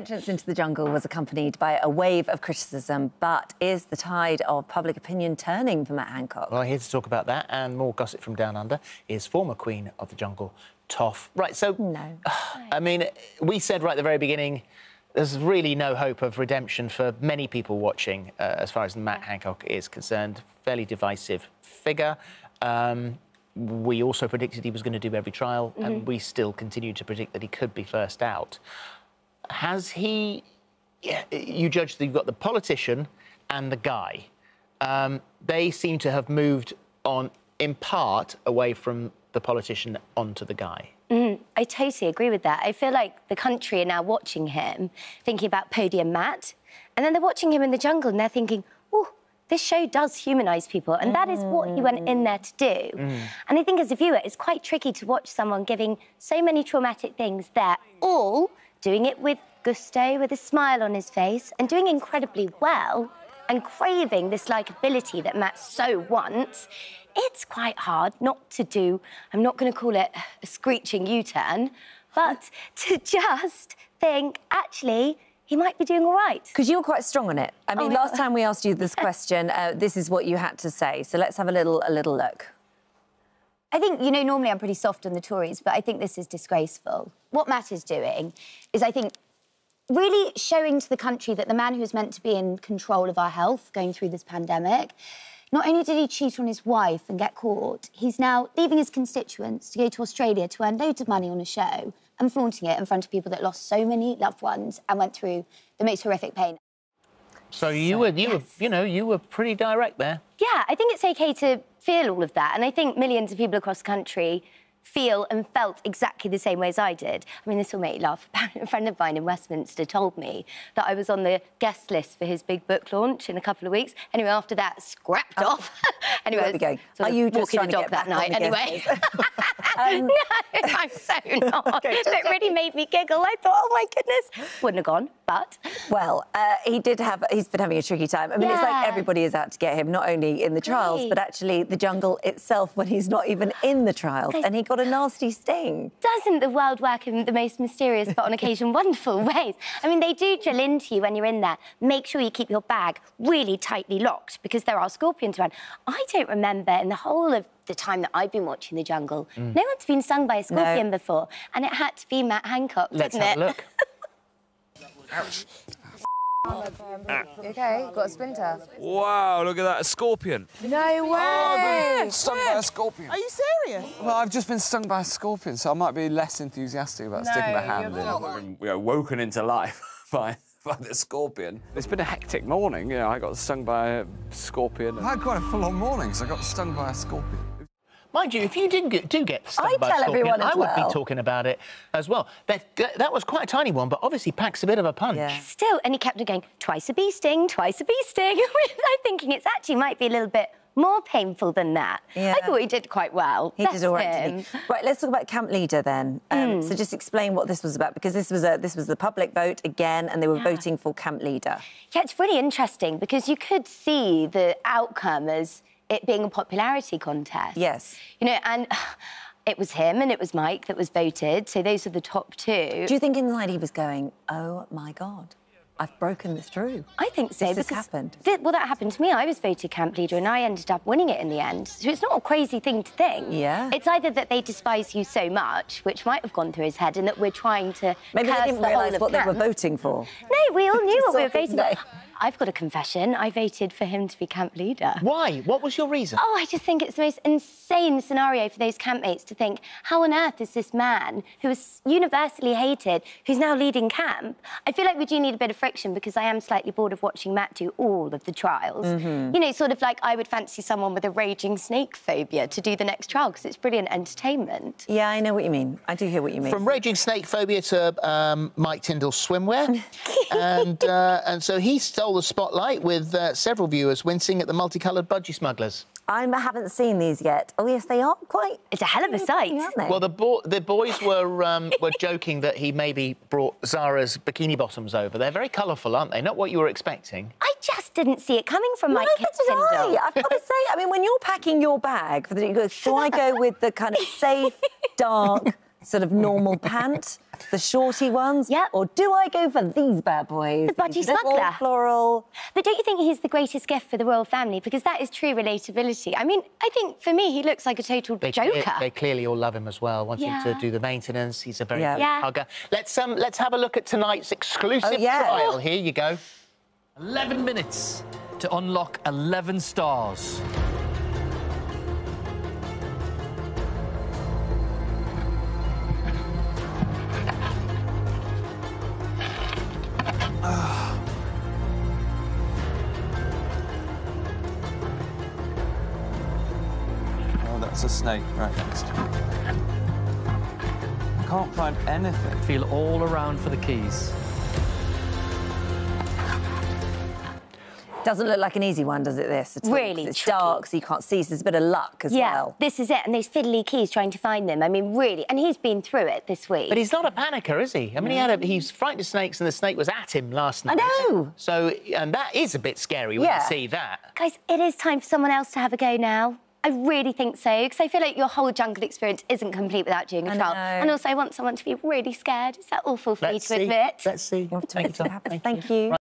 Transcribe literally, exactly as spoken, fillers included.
Entrance into the jungle was accompanied by a wave of criticism, but is the tide of public opinion turning for Matt Hancock? Well, here to talk about that and more gossip from Down Under is former Queen of the Jungle, Toff. Right, so... No. I mean, we said right at the very beginning there's really no hope of redemption for many people watching uh, as far as Matt Hancock is concerned. Fairly divisive figure. Um... We also predicted he was going to do every trial, mm-hmm. and we still continue to predict that he could be first out. Has he... Yeah, you judge that you've got the politician and the guy. Um, they seem to have moved on, in part, away from the politician onto the guy. Mm, I totally agree with that. I feel like the country are now watching him, thinking about Podium Matt, and then they're watching him in the jungle and they're thinking, oh, this show does humanise people, and that is what he went in there to do. Mm. And I think as a viewer, it's quite tricky to watch someone giving so many traumatic things. They're all doing it with gusto, with a smile on his face, and doing incredibly well, and craving this likeability that Matt so wants. It's quite hard not to do, I'm not going to call it a screeching U-turn, but to just think, actually, he might be doing all right. Because you were quite strong on it. I mean, oh last God. time we asked you this question, uh, this is what you had to say. So let's have a little, a little look. I think, you know, normally I'm pretty soft on the Tories, but I think this is disgraceful. What Matt is doing is, I think, really showing to the country that the man who's meant to be in control of our health going through this pandemic, not only did he cheat on his wife and get caught, he's now leaving his constituents to go to Australia to earn loads of money on a show and flaunting it in front of people that lost so many loved ones and went through the most horrific pain. So you so, were, you yes. were, you know, you were pretty direct there. Yeah, I think it's OK to feel all of that. And I think millions of people across the country feel and felt exactly the same way as I did. I mean, this will make you laugh. A friend of mine in Westminster told me that I was on the guest list for his big book launch in a couple of weeks. Anyway, after that, scrapped oh. off. Anyway, I was going. Are you just walking the dog that night anyway? um... No, I'm so not. Okay, just... It really made me giggle. I thought, oh, my goodness. Wouldn't have gone, but... Well, uh, he did have... He's been having a tricky time. I mean, yeah. it's like everybody is out to get him, not only in the trials, Great. but actually the jungle itself when he's not even in the trials. Okay. And he got a nasty sting. Doesn't the world work in the most mysterious but on occasion wonderful ways? I mean, they do drill into you when you're in there. Make sure you keep your bag really tightly locked because there are scorpions around. I don't remember in the whole of the time that I've been watching The Jungle, mm. no one's been stung by a scorpion no. before, and it had to be Matt Hancock, didn't it? Let's have a look. Ouch. Ah. Okay, got a splinter. Wow, look at that, a scorpion. No way! Oh, I've been stung Where? by a scorpion. Are you serious? Well, I've just been stung by a scorpion, so I might be less enthusiastic about no, sticking my hand in. We are woken into life by, by the scorpion. It's been a hectic morning, you know, I got stung by a scorpion. And... I had quite a full-on morning, because I got stung by a scorpion. Mind you, if you didn't get, do get stung I by tell scorpion, everyone I would well. be talking about it as well. That, that was quite a tiny one, but obviously packs a bit of a punch. Yeah. Still, and he kept on going, twice a bee sting, twice a bee sting. I'm thinking it's actually might be a little bit more painful than that. Yeah. I thought he did quite well. He Bless did all right, didn't he? Right, let's talk about camp leader then. Um, mm. So just explain what this was about, because this was a this was the public vote again, and they were yeah. voting for camp leader. Yeah, it's really interesting, because you could see the outcome as... it being a popularity contest. Yes. You know, and it was him and it was Mike that was voted, so those are the top two. Do you think inside he was going, oh, my God, I've broken this through? I think so. This has happened. Th well, that happened to me. I was voted camp leader and I ended up winning it in the end. So it's not a crazy thing to think. Yeah. It's either that they despise you so much, which might have gone through his head, and that we're trying to Maybe curse they didn't realise what camp. they were voting for. No, we all knew what we were voting for. I've got a confession. I voted for him to be camp leader. Why? What was your reason? Oh, I just think it's the most insane scenario for those campmates to think, how on earth is this man who is universally hated, who's now leading camp? I feel like we do need a bit of friction, because I am slightly bored of watching Matt do all of the trials. Mm-hmm. You know, sort of like I would fancy someone with a raging snake phobia to do the next trial, because it's brilliant entertainment. Yeah, I know what you mean. I do hear what you mean. From raging snake phobia to um, Mike Tindall swimwear. and, uh, and so he stole the spotlight, with uh, several viewers wincing at the multicoloured budgie smugglers. I haven't seen these yet. Oh, yes, they are quite... It's a hell of a sight. Well, the, bo the boys were um, were joking that he maybe brought Zara's bikini bottoms over. They're very colourful, aren't they? Not what you were expecting. I just didn't see it coming from Mike Tindall. Neither did I. I've got to say, I mean, when you're packing your bag, for the, you go, do I go with the kind of safe, dark... sort of normal pant, the shorty ones? Yep. Or do I go for these bad boys? The budgie smuggler. Floral. But don't you think he's the greatest gift for the royal family? Because that is true relatability. I mean, I think, for me, he looks like a total they, joker. They, they clearly all love him as well, wanting yeah. to do the maintenance. He's a very yeah. good yeah. hugger. Let's, um, let's have a look at tonight's exclusive oh, yeah. trial. Here you go. eleven minutes to unlock eleven stars. It's a snake right next to me. I can't find anything. Feel all around for the keys. Doesn't look like an easy one, does it, this? At really it's tricky. Dark, so you can't see, so there's a bit of luck as yeah, well. Yeah, this is it, and those fiddly keys trying to find them. I mean, really, and he's been through it this week. But he's not a panicker, is he? I mean, no. he had a, he's frightened of snakes, and the snake was at him last night. I know! So, and that is a bit scary when yeah. you see that. Guys, it is time for someone else to have a go now. I really think so, because I feel like your whole jungle experience isn't complete without doing a trial. And also, I want someone to be really scared. Is that awful for you to admit? Let's see. We'll have to make it all happen. Thank you. Right.